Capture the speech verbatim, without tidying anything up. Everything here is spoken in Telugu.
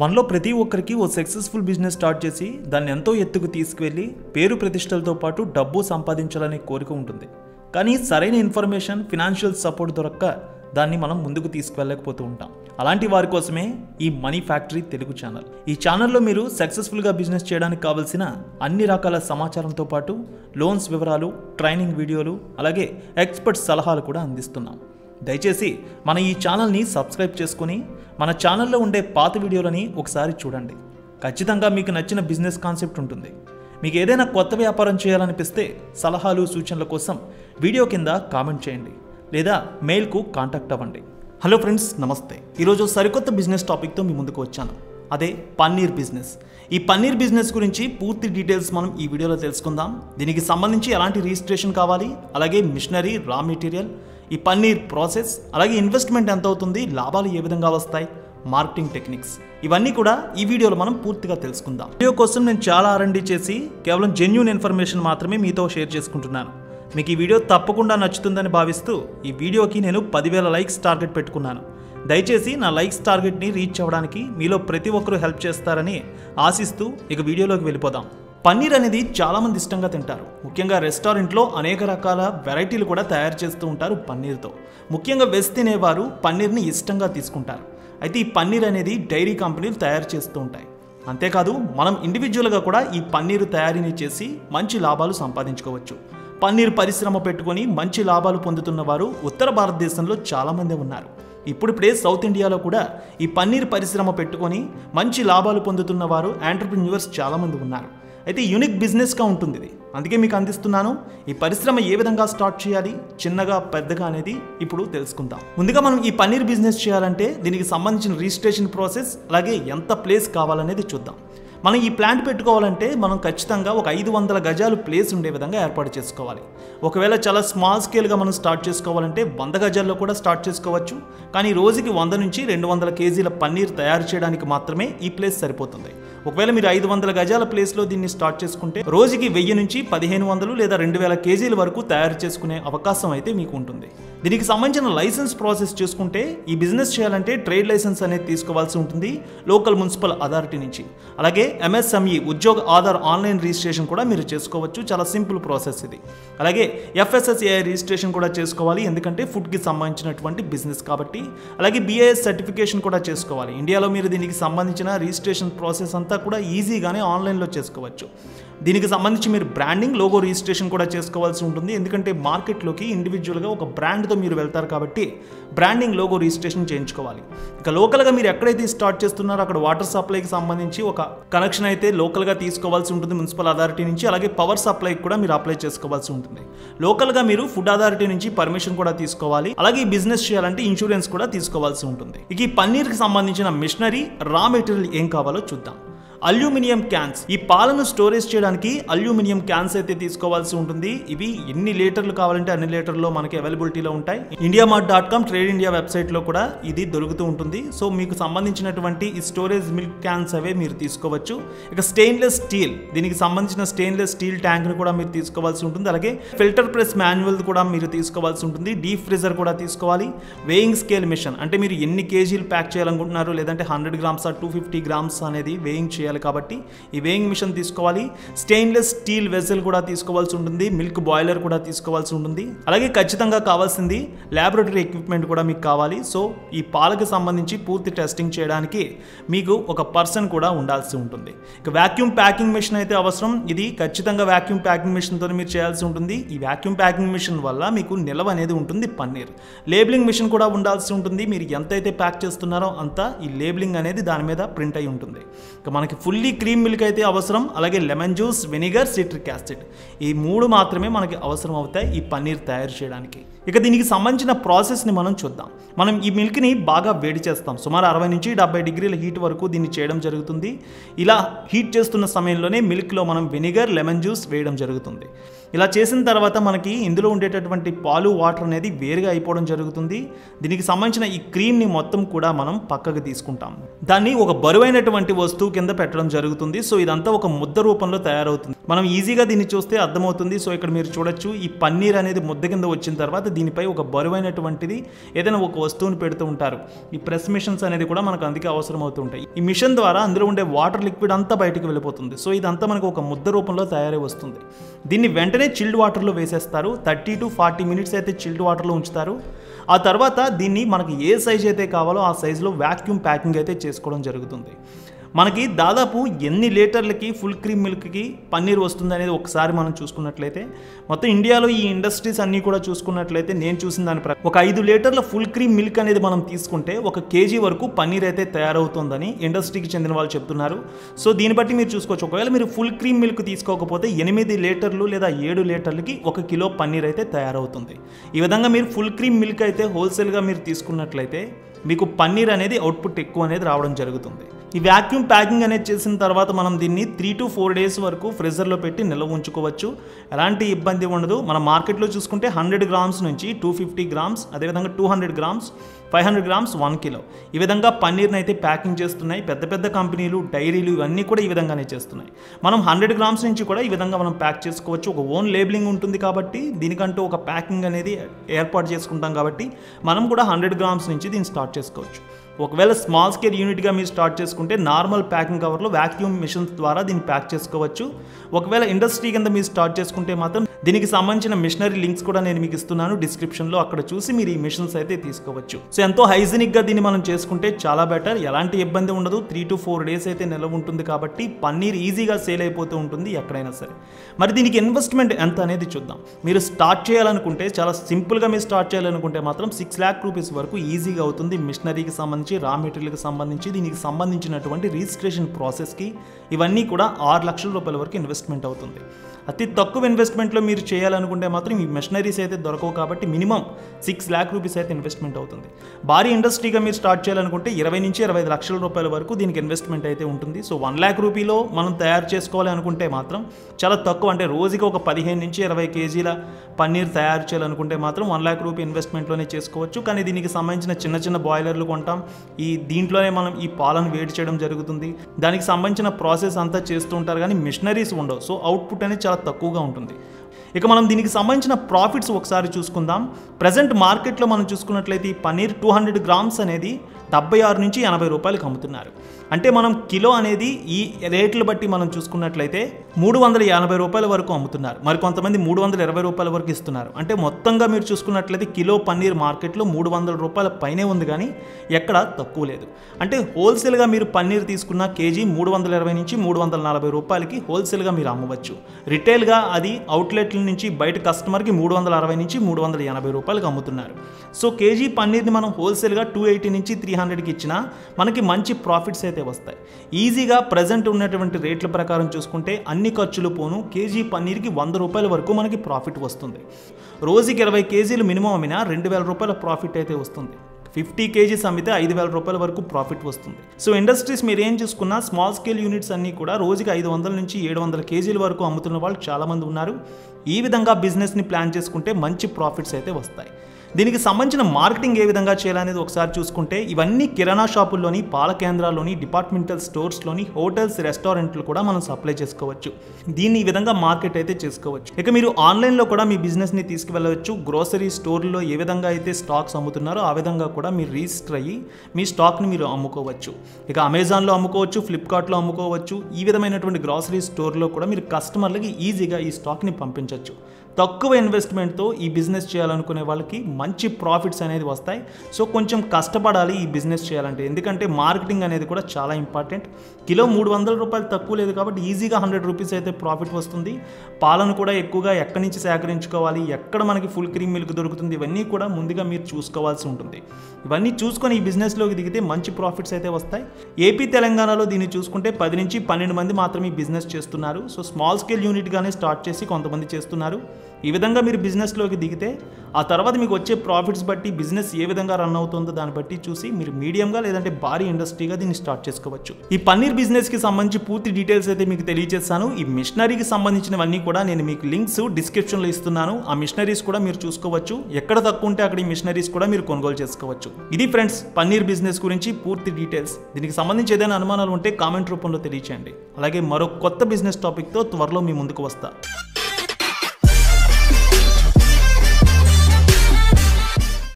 మనలో ప్రతి ఒక్కరికి ఓ సక్సెస్ఫుల్ బిజినెస్ స్టార్ట్ చేసి దాన్ని ఎంతో ఎత్తుకు తీసుకెళ్లి పేరు ప్రతిష్టలతో పాటు డబ్బు సంపాదించాలనే కోరిక ఉంటుంది. కానీ సరైన ఇన్ఫర్మేషన్, ఫైనాన్షియల్ సపోర్ట్ దొరక్క దాన్ని మనం ముందుకు తీసుకెళ్ళలేకపోతూ ఉంటాం. అలాంటి వారి కోసమే ఈ మనీ ఫ్యాక్టరీ తెలుగు ఛానల్. ఈ ఛానల్లో మీరు సక్సెస్ఫుల్గా బిజినెస్ చేయడానికి కావాల్సిన అన్ని రకాల సమాచారంతో పాటు లోన్స్ వివరాలు, ట్రైనింగ్ వీడియోలు, అలాగే ఎక్స్పర్ట్ సలహాలు కూడా అందిస్తున్నాం. దయచేసి మన ఈ ఛానల్ని సబ్స్క్రైబ్ చేసుకుని మన ఛానల్లో ఉండే పాత వీడియోలని ఒకసారి చూడండి. ఖచ్చితంగా మీకు నచ్చిన బిజినెస్ కాన్సెప్ట్ ఉంటుంది. మీకు ఏదైనా కొత్త వ్యాపారం చేయాలనిపిస్తే సలహాలు, సూచనల కోసం వీడియో కింద కామెంట్ చేయండి లేదా మెయిల్కు కాంటాక్ట్ అవ్వండి. హలో ఫ్రెండ్స్, నమస్తే. ఈరోజు సరికొత్త బిజినెస్ టాపిక్తో మీ ముందుకు వచ్చాను. అదే పన్నీర్ బిజినెస్. ఈ పన్నీర్ బిజినెస్ గురించి పూర్తి డీటెయిల్స్ మనం ఈ వీడియోలో తెలుసుకుందాం. దీనికి సంబంధించి ఎలాంటి రిజిస్ట్రేషన్ కావాలి, అలాగే మిషనరీ, రా మెటీరియల్, ఈ పన్నీర్ ప్రాసెస్, అలాగే ఇన్వెస్ట్మెంట్ ఎంత అవుతుంది, లాభాలు ఏ విధంగా వస్తాయి, మార్కెటింగ్ టెక్నిక్స్, ఇవన్నీ కూడా ఈ వీడియోలో మనం పూర్తిగా తెలుసుకుందాం. వీడియో కోసం నేను చాలా ఆర్ఎండి చేసి కేవలం జెన్యూన్ ఇన్ఫర్మేషన్ మాత్రమే మీతో షేర్ చేసుకుంటున్నాను. మీకు ఈ వీడియో తప్పకుండా నచ్చుతుందని భావిస్తూ ఈ వీడియోకి నేను పదివేల లైక్స్ టార్గెట్ పెట్టుకున్నాను. దయచేసి నా లైక్స్ టార్గెట్ని రీచ్ అవ్వడానికి మీలో ప్రతి ఒక్కరూ హెల్ప్ చేస్తారని ఆశిస్తూ ఇక వీడియోలోకి వెళ్ళిపోదాం. పన్నీర్ అనేది చాలామంది ఇష్టంగా తింటారు. ముఖ్యంగా రెస్టారెంట్లో అనేక రకాల వెరైటీలు కూడా తయారు చేస్తూ ఉంటారు పన్నీర్తో. ముఖ్యంగా వెజ్ తినేవారు పన్నీర్ని ఇష్టంగా తీసుకుంటారు. అయితే ఈ పన్నీర్ అనేది డైరీ కంపెనీలు తయారు చేస్తూ ఉంటాయి. అంతేకాదు మనం ఇండివిజువల్గా కూడా ఈ పన్నీరు తయారీని చేసి మంచి లాభాలు సంపాదించుకోవచ్చు. పన్నీర్ పరిశ్రమ పెట్టుకొని మంచి లాభాలు పొందుతున్న వారు ఉత్తర భారతదేశంలో చాలామంది ఉన్నారు. ఇప్పుడిప్పుడే సౌత్ ఇండియాలో కూడా ఈ పన్నీర్ పరిశ్రమ పెట్టుకొని మంచి లాభాలు పొందుతున్న వారు ఎంటర్ప్రెన్యూర్స్ చాలామంది ఉన్నారు. అయితే యూనిక్ బిజినెస్గా ఉంటుంది ఇది. అందుకే మీకు అందిస్తున్నాను. ఈ పరిశ్రమ ఏ విధంగా స్టార్ట్ చేయాలి, చిన్నగా పెద్దగా అనేది ఇప్పుడు తెలుసుకుందాం. ముందుగా మనం ఈ పన్నీర్ బిజినెస్ చేయాలంటే దీనికి సంబంధించిన రిజిస్ట్రేషన్ ప్రాసెస్, అలాగే ఎంత ప్లేస్ కావాలనేది చూద్దాం. మనం ఈ ప్లాంట్ పెట్టుకోవాలంటే మనం ఖచ్చితంగా ఒక ఐదు వందల గజాలు ప్లేస్ ఉండే విధంగా ఏర్పాటు చేసుకోవాలి. ఒకవేళ చాలా స్మాల్ స్కేల్గా మనం స్టార్ట్ చేసుకోవాలంటే వంద గజాల్లో కూడా స్టార్ట్ చేసుకోవచ్చు. కానీ రోజుకి వంద నుంచి రెండు వందల కేజీల పన్నీర్ తయారు చేయడానికి మాత్రమే ఈ ప్లేస్ సరిపోతుంది. ఒకవేళ మీరు ఐదు వందల గజాల ప్లేస్లో దీన్ని స్టార్ట్ చేసుకుంటే రోజుకి వెయ్యి నుంచి పదిహేను వందలు లేదా రెండు వేల కేజీల వరకు తయారు చేసుకునే అవకాశం అయితే మీకు ఉంటుంది. దీనికి సంబంధించిన లైసెన్స్ ప్రాసెస్ చూసుకుంటే ఈ బిజినెస్ చేయాలంటే ట్రేడ్ లైసెన్స్ అనేది తీసుకోవాల్సి ఉంటుంది లోకల్ మున్సిపల్ అథారిటీ నుంచి. అలాగే ఎంఎస్ఎంఈ ఉద్యోగ ఆధార్ ఆన్లైన్ రిజిస్ట్రేషన్ కూడా మీరు చేసుకోవచ్చు. చాలా సింపుల్ ప్రాసెస్ ఇది. అలాగే ఎఫ్ఎస్ఎస్ఏఐ రిజిస్ట్రేషన్ కూడా చేసుకోవాలి, ఎందుకంటే ఫుడ్కి సంబంధించినటువంటి బిజినెస్ కాబట్టి. అలాగే బిఐఎస్ సర్టిఫికేషన్ కూడా చేసుకోవాలి. ఇండియాలో మీరు దీనికి సంబంధించిన రిజిస్ట్రేషన్ ప్రాసెస్ అంతా కూడా ఈజీగానే ఆన్లైన్లో చేసుకోవచ్చు. దీనికి సంబంధించి మీరు బ్రాండింగ్, లోగో రిజిస్ట్రేషన్ కూడా చేసుకోవాల్సి ఉంటుంది, ఎందుకంటే మార్కెట్లోకి ఇండివిజువల్గా ఒక బ్రాండ్తో మీరు వెళ్తారు కాబట్టి బ్రాండింగ్, లోగో రిజిస్ట్రేషన్ చేయించుకోవాలి. ఇక లోకల్గా మీరు ఎక్కడైతే స్టార్ట్ చేస్తున్నారో అక్కడ వాటర్ సప్లైకి సంబంధించి ఒక కనెక్షన్ అయితే లోకల్గా తీసుకోవాల్సి ఉంటుంది మున్సిపల్ అథారిటీ నుంచి. అలాగే పవర్ సప్లైకి కూడా మీరు అప్లై చేసుకోవాల్సి ఉంటుంది. లోకల్గా మీరు ఫుడ్ అథారిటీ నుంచి పర్మిషన్ కూడా తీసుకోవాలి. అలాగే ఈ బిజినెస్ చేయాలంటే ఇన్సూరెన్స్ కూడా తీసుకోవాల్సి ఉంటుంది. ఇక ఈ పన్నీర్కి సంబంధించిన మిషనరీ, రా మెటీరియల్ ఏం కావాలో చూద్దాం. అల్యూమినియం క్యాన్స్, ఈ పాలను స్టోరేజ్ చేయడానికి అల్యూమినియం క్యాన్స్ అయితే తీసుకోవాల్సి ఉంటుంది. ఇవి ఎన్ని లీటర్లు కావాలంటే అన్ని లీటర్లో మనకి అవైలబిలిటీలో ఉంటాయి. India mart dot com, trade India వెబ్సైట్లో కూడా ఇది దొరుకుతూ ఉంటుంది. సో మీకు సంబంధించినటువంటి ఈ స్టోరేజ్ మిల్క్ క్యాన్స్ అవే మీరు తీసుకోవచ్చు. ఇక స్టెయిన్లెస్ స్టీల్, దీనికి సంబంధించిన స్టెయిన్లెస్ స్టీల్ ట్యాంక్ను కూడా మీరు తీసుకోవాల్సి ఉంటుంది. అలాగే ఫిల్టర్ ప్రెస్ మాన్యువల్ కూడా మీరు తీసుకోవాల్సి ఉంటుంది. డీప్ ఫ్రీజర్ కూడా తీసుకోవాలి. వేయింగ్ స్కేల్ మిషన్, అంటే మీరు ఎన్ని కేజీలు ప్యాక్ చేయాలనుకుంటున్నారు, లేదంటే hundred grams, two fifty grams అనేది వేయింగ్ చేయాలి కాబట్టి ఈ వేయింగ్ మిషన్ తీసుకోవాలి. స్టెయిన్లెస్ స్టీల్ వెజల్ కూడా తీసుకోవాల్సి ఉంటుంది. మిల్క్ బాయిలర్ కూడా తీసుకోవాల్సి ఉంటుంది. అలాగే ఖచ్చితంగా కావాల్సింది ల్యాబొరేటరీ ఎక్విప్మెంట్ కూడా మీకు కావాలి. సో ఈ పాలకు సంబంధించి పూర్తి టెస్టింగ్ చేయడానికి మీకు ఒక పర్సన్ కూడా ఉండాల్సి ఉంటుంది. ఇక వ్యాక్యూమ్ ప్యాకింగ్ మిషన్ అయితే అవసరం. ఇది ఖచ్చితంగా వ్యాక్యూమ్ ప్యాకింగ్ మిషన్తో మీరు చేయాల్సి ఉంటుంది. ఈ వ్యాక్యూమ్ ప్యాకింగ్ మిషన్ వల్ల మీకు నిల్వ అనేది ఉంటుంది పన్నీర్. లేబులింగ్ మిషన్ కూడా ఉండాల్సి ఉంటుంది. మీరు ఎంతైతే ప్యాక్ చేస్తున్నారో అంతా ఈ లేబులింగ్ అనేది దాని మీద ప్రింట్ అయి ఉంటుంది. ఇక మనకి ఫుల్లీ క్రీమ్ మిల్క్ అయితే అవసరం. అలాగే lemon juice, vinegar, citric acid, ఈ మూడు మాత్రమే మనకి అవసరం అవుతాయి ఈ పన్నీర్ తయారు చేయడానికి. ఇక దీనికి సంబంధించిన ప్రాసెస్ని మనం చూద్దాం. మనం ఈ మిల్క్ని బాగా వేడి చేస్తాం. సుమారు అరవై నుంచి డెబ్బై డిగ్రీల హీట్ వరకు దీన్ని చేయడం జరుగుతుంది. ఇలా హీట్ చేస్తున్న సమయంలోనే మిల్క్లో మనం వెనిగర్, లెమన్ జ్యూస్ వేయడం జరుగుతుంది. ఇలా చేసిన తర్వాత మనకి ఇందులో ఉండేటటువంటి పాలు వాటర్ అనేది వేరుగా అయిపోవడం జరుగుతుంది. దీనికి సంబంధించిన ఈ క్రీమ్ ని మొత్తం కూడా మనం పక్కకు తీసుకుంటాం. దాన్ని ఒక బరువైనటువంటి వస్తువు కింద పెట్టడం జరుగుతుంది. సో ఇదంతా ఒక ముద్ద రూపంలో తయారవుతుంది. మనం ఈజీగా దీన్ని చూస్తే అర్థమవుతుంది. సో ఇక్కడ మీరు చూడొచ్చు ఈ పన్నీర్ అనేది ముద్ద కింద వచ్చిన తర్వాత దీనిపై ఒక బరువైనటువంటిది ఏదైనా ఒక వస్తువుని పెడుతూ ఉంటారు. ఈ ప్రెస్ మిషన్స్ అనేది కూడా మనకు అందుకే అవసరం అవుతూ ఉంటాయి. ఈ మిషన్ ద్వారా అందులో ఉండే వాటర్ లిక్విడ్ అంతా బయటకు వెళ్ళిపోతుంది. సో ఇదంతా మనకు ఒక ముద్ద రూపంలో తయారై వస్తుంది. దీన్ని వెంటనే చిల్డ్ వాటర్లో వేసేస్తారు. థర్టీ టు ఫార్టీ మినిట్స్ అయితే చిల్డ్ వాటర్లో ఉంచుతారు. ఆ తర్వాత దీన్ని మనకి ఏ సైజ్ అయితే కావాలో ఆ సైజులో వ్యాక్యూమ్ ప్యాకింగ్ అయితే చేసుకోవడం జరుగుతుంది. మనకి దాదాపు ఎన్ని లీటర్లకి ఫుల్ క్రీమ్ మిల్క్కి పన్నీర్ వస్తుంది అనేది ఒకసారి మనం చూసుకున్నట్లయితే మొత్తం ఇండియాలో ఈ ఇండస్ట్రీస్ అన్నీ కూడా చూసుకున్నట్లయితే నేను చూసిన దాని ప్రకారం ఒక ఐదు లీటర్ల ఫుల్ క్రీమ్ మిల్క్ అనేది మనం తీసుకుంటే ఒక కేజీ వరకు పన్నీర్ అయితే తయారవుతుందని ఇండస్ట్రీకి చెందిన వాళ్ళు చెప్తున్నారు. సో దీన్ని బట్టి మీరు చూసుకోవచ్చు. ఒకవేళ మీరు ఫుల్ క్రీమ్ మిల్క్ తీసుకోకపోతే ఎనిమిది లీటర్లు లేదా ఏడు లీటర్లకి ఒక కిలో పన్నీర్ అయితే తయారవుతుంది. ఈ విధంగా మీరు ఫుల్ క్రీమ్ మిల్క్ అయితే హోల్సేల్గా మీరు తీసుకున్నట్లయితే మీకు పన్నీర్ అనేది అవుట్పుట్ ఎక్కువ అనేది రావడం జరుగుతుంది. ఈ వ్యాక్యూమ్ ప్యాకింగ్ అనేది చేసిన తర్వాత మనం దీన్ని త్రీ టు ఫోర్ డేస్ వరకు ఫ్రిజర్లో పెట్టి నిల్వ ఉంచుకోవచ్చు. ఎలాంటి ఇబ్బంది ఉండదు. మన మార్కెట్లో చూసుకుంటే హండ్రెడ్ గ్రామ్స్ నుంచి టూ ఫిఫ్టీ గ్రామ్స్ అదేవిధంగా two hundred grams five hundred grams one kilo ఈ విధంగా పన్నీర్ని అయితే ప్యాకింగ్ చేస్తున్నాయి. పెద్ద పెద్ద కంపెనీలు డైరీలు ఇవన్నీ కూడా ఈ విధంగానే చేస్తున్నాయి. మనం హండ్రెడ్ గ్రామ్స్ నుంచి కూడా ఈ విధంగా మనం ప్యాక్ చేసుకోవచ్చు. ఒక ఓన్ లేబులింగ్ ఉంటుంది కాబట్టి దీనికంటూ ఒక ప్యాకింగ్ అనేది ఏర్పాటు చేసుకుంటాం కాబట్టి మనం కూడా హండ్రెడ్ గ్రామ్స్ నుంచి దీన్ని స్టార్ట్ చేసుకోవచ్చు. ఒకవేళ స్మాల్ స్కేల్ యూనిట్గా మీరు స్టార్ట్ చేసుకుంటే నార్మల్ ప్యాకింగ్ కవర్లో వ్యాక్యూమ్ మిషన్స్ ద్వారా దీన్ని ప్యాక్ చేసుకోవచ్చు. ఒకవేళ ఇండస్ట్రీ కింద మీరు స్టార్ట్ చేసుకుంటే మాత్రం దీనికి సంబంధించిన మిషనరీ లింక్స్ కూడా నేను మీకు ఇస్తున్నాను డిస్క్రిప్షన్లో. అక్కడ చూసి మీరు ఈ మిషన్స్ అయితే తీసుకోవచ్చు. సో ఎంతో హైజీనిక్గా దీన్ని మనం చేసుకుంటే చాలా బెటర్. ఎలాంటి ఇబ్బంది ఉండదు. త్రీ టు ఫోర్ డేస్ అయితే నిల్వ ఉంటుంది కాబట్టి పన్నీర్ ఈజీగా సేల్ అయిపోతూ ఉంటుంది ఎక్కడైనా సరే. మరి దీనికి ఇన్వెస్ట్మెంట్ ఎంత అనేది చూద్దాం. మీరు స్టార్ట్ చేయాలనుకుంటే చాలా సింపుల్గా మీరు స్టార్ట్ చేయాలనుకుంటే మాత్రం సిక్స్ ల్యాక్ రూపీస్ వరకు ఈజీగా అవుతుంది. మిషనరీకి సంబంధించి రా మెటీరియల్కి సంబంధించి దీనికి సంబంధించినటువంటి రిజిస్ట్రేషన్ ప్రాసెస్కి ఇవన్నీ కూడా ఆరు లక్షల రూపాయల వరకు ఇన్వెస్ట్మెంట్ అవుతుంది. అతి తక్కువ ఇన్వెస్ట్మెంట్లో మీరు చేయాలనుకుంటే మాత్రం ఈ మెషనరీస్ అయితే దొరకవు కాబట్టి మినిమం సిక్స్ ల్యాక్ రూపీస్ అయితే ఇన్వెస్ట్మెంట్ అవుతుంది. భారీ ఇండస్ట్రీగా మీరు స్టార్ట్ చేయాలనుకుంటే ఇరవై నుంచి ఇరవై ఐదు లక్షల రూపాయల వరకు దీనికి ఇన్వెస్ట్మెంట్ అయితే ఉంటుంది. సో వన్ ల్యాక్ రూపీలో మనం తయారు చేసుకోవాలి అనుకుంటే మాత్రం చాలా తక్కువ, అంటే రోజుకి ఒక పదిహేను నుంచి ఇరవై కేజీల పన్నీర్ తయారు చేయాలనుకుంటే మాత్రం వన్ ల్యాక్ రూపీ ఇన్వెస్ట్మెంట్లోనే చేసుకోవచ్చు. కానీ దీనికి సంబంధించిన చిన్న చిన్న బాయిలర్లు కొంటాం. ఈ దీంట్లోనే మనం ఈ పాలను వేడి చేయడం జరుగుతుంది. దానికి సంబంధించిన ప్రాసెస్ అంతా చేస్తూ ఉంటారు కానీ మిషనరీస్ ఉండవు. సో అవుట్పుట్ అనేది చాలా తక్కువగా ఉంటుంది. ఇక మనం దీనికి సంబంధించిన ప్రాఫిట్స్ ఒకసారి చూసుకుందాం. ప్రజెంట్ మార్కెట్లో మనం చూసుకున్నట్లయితే ఈ పన్నీర్ టూ హండ్రెడ్ గ్రామ్స్ అనేది డెబ్బై ఆరు నుంచి ఎనభై రూపాయలకు అమ్ముతున్నారు. అంటే మనం కిలో అనేది ఈ రేట్లు బట్టి మనం చూసుకున్నట్లయితే మూడు వందల యాభై రూపాయల వరకు అమ్ముతున్నారు. మరి కొంతమంది మూడు వందల ఇరవై రూపాయల వరకు ఇస్తున్నారు. అంటే మొత్తంగా మీరు చూసుకున్నట్లయితే కిలో పన్నీర్ మార్కెట్లో మూడు వందల రూపాయల పైనే ఉంది కానీ ఎక్కడ తక్కువ లేదు. అంటే హోల్సేల్గా మీరు పన్నీర్ తీసుకున్న కేజీ మూడు వందల ఇరవై నుంచి మూడు వందల నలభై రూపాయలకి హోల్సేల్గా మీరు అమ్మవచ్చు. రిటైల్గా అది అవుట్లెట్ల నుంచి బయట కస్టమర్కి మూడు వందల అరవై నుంచి మూడు వందల ఎనభై రూపాయలకు అమ్ముతున్నారు. సో కేజీ పన్నీర్ని మనం హోల్సేల్గా టూ ఎయిటీ నుంచి త్రీ హండ్రెడ్కి ఇచ్చినా మనకి మంచి ప్రాఫిట్స్ అయితే వస్తాయి. ఈజీగా ప్రజెంట్ ఉన్నటువంటి రేట్ల ప్రకారం చూసుకుంటే అన్ని ఖర్చులు పోను కేజీ పన్నీర్కి వంద రూపాయల వరకు మనకి ప్రాఫిట్ వస్తుంది. రోజుకి ఇరవై కేజీలు మినిమం అమ్మినా రెండు వేల రూపాయల ప్రాఫిట్ అయితే వస్తుంది. ఫిఫ్టీ కేజీస్ అమ్మితే ఐదు వేల రూపాయల వరకు ప్రాఫిట్ వస్తుంది. సో ఇండస్ట్రీస్ మీరు ఏం చూసుకున్నా స్మాల్ స్కేల్ యూనిట్స్ అన్నీ కూడా రోజుకి ఐదు వందల నుంచి ఏడు వందల కేజీల వరకు అమ్ముతున్న వాళ్ళు చాలామంది ఉన్నారు. ఈ విధంగా బిజినెస్ని ప్లాన్ చేసుకుంటే మంచి ప్రాఫిట్స్ అయితే వస్తాయి. దీనికి సంబంధించిన మార్కెటింగ్ ఏ విధంగా చేయాలనేది ఒకసారి చూసుకుంటే ఇవన్నీ కిరాణా షాపుల్లోని, పాల కేంద్రాల్లోని, డిపార్ట్మెంటల్ స్టోర్స్లోని, హోటల్స్, రెస్టారెంట్లు కూడా మనం సప్లై చేసుకోవచ్చు. దీన్ని ఈ విధంగా మార్కెట్ అయితే చేసుకోవచ్చు. ఇక మీరు ఆన్లైన్లో కూడా మీ బిజినెస్ని తీసుకువెళ్ళవచ్చు. గ్రోసరీ స్టోర్లో ఏ విధంగా అయితే స్టాక్స్ అమ్ముతున్నారో ఆ విధంగా కూడా మీరు రిజిస్టర్ అయ్యి మీ స్టాక్ని మీరు అమ్ముకోవచ్చు. ఇక అమెజాన్లో అమ్ముకోవచ్చు, ఫ్లిప్కార్ట్లో అమ్ముకోవచ్చు. ఈ విధమైనటువంటి గ్రోసరీ స్టోర్లో కూడా మీరు కస్టమర్లకి ఈజీగా ఈ స్టాక్ని పంపించవచ్చు. తక్కువ ఇన్వెస్ట్మెంట్తో ఈ బిజినెస్ చేయాలనుకునే వాళ్ళకి మంచి ప్రాఫిట్స్ అనేది వస్తాయి. సో కొంచెం కష్టపడాలి ఈ బిజినెస్ చేయాలంటే, ఎందుకంటే మార్కెటింగ్ అనేది కూడా చాలా ఇంపార్టెంట్. కిలో మూడు వందల రూపాయలు తక్కువ లేదు కాబట్టి ఈజీగా హండ్రెడ్ రూపీస్ అయితే ప్రాఫిట్ వస్తుంది. పాలను కూడా ఎక్కువగా ఎక్కడి నుంచి సేకరించుకోవాలి, ఎక్కడ మనకి ఫుల్ క్రీమ్ మిల్క్ దొరుకుతుంది, ఇవన్నీ కూడా ముందుగా మీరు చూసుకోవాల్సి ఉంటుంది. ఇవన్నీ చూసుకొని ఈ బిజినెస్లోకి దిగితే మంచి ప్రాఫిట్స్ అయితే వస్తాయి. ఏపీ తెలంగాణలో దీన్ని చూసుకుంటే పది నుంచి పన్నెండు మంది మాత్రమే బిజినెస్ చేస్తున్నారు. సో స్మాల్ స్కేల్ యూనిట్గానే స్టార్ట్ చేసి కొంతమంది చేస్తున్నారు. ఈ విధంగా మీరు బిజినెస్ లోకి దిగితే ఆ తర్వాత మీకు వచ్చే ప్రాఫిట్స్ బట్టి బిజినెస్ ఏ విధంగా రన్ అవుతుందో దాని బట్టి చూసి మీరు మీడియం గా లేదంటే భారీ ఇండస్ట్రీగా దీన్ని స్టార్ట్ చేసుకోవచ్చు। ఈ పన్నీర్ బిజినెస్ కి సంబంధించి పూర్తి డీటెయిల్స్ అయితే మీకు తెలియజేస్తాను। ఈ మిషనరీకి సంబంధించినవన్నీ కూడా నేను మీకు లింక్స్ డిస్క్రిప్షన్ లో ఇస్తున్నాను। ఆ మిషనరీస్ కూడా మీరు చూసుకోవచ్చు, ఎక్కడ తక్కువ ఉంటే అక్కడ ఈ మిషనరీస్ కూడా మీరు కొనుగోలు చేసుకోవచ్చు। ఇది ఫ్రెండ్స్ పన్నీర్ బిజినెస్ గురించి పూర్తి డీటెయిల్స్। దీనికి సంబంధించి ఏదైనా అనుమానాలు ఉంటే కామెంట్ రూపంలో తెలియజేయండి। అలాగే మరో కొత్త బిజినెస్ టాపిక్ తో త్వరలో మీ ముందుకు వస్తా।